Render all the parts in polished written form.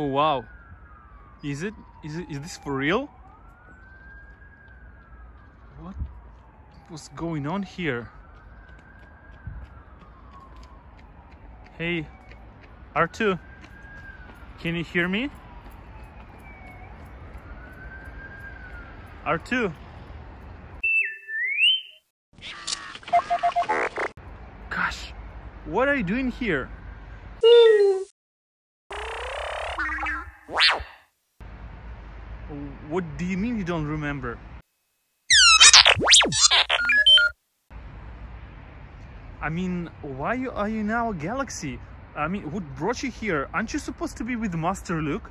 Oh wow. Is this for real? What was going on here? Hey, R2, can you hear me? R2. Gosh, what are you doing here? What do you mean you don't remember? I mean, why are you in our galaxy? I mean, what brought you here? Aren't you supposed to be with Master Luke?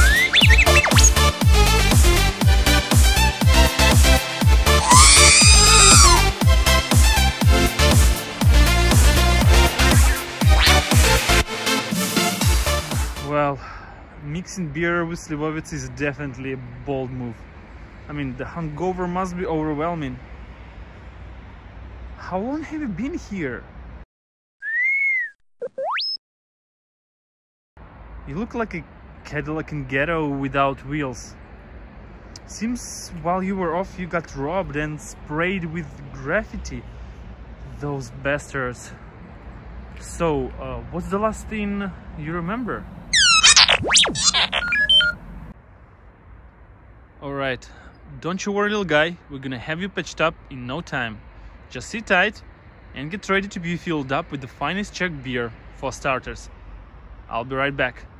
Mixing beer with Slivovitz is definitely a bold move. I mean, the hangover must be overwhelming. How long have you been here? You look like a Cadillac in ghetto without wheels. Seems while you were off you got robbed and sprayed with graffiti. Those bastards. So, what's the last thing you remember? Alright, don't you worry, little guy, we're gonna have you patched up in no time. Just sit tight and get ready to be filled up with the finest Czech beer, for starters. I'll be right back.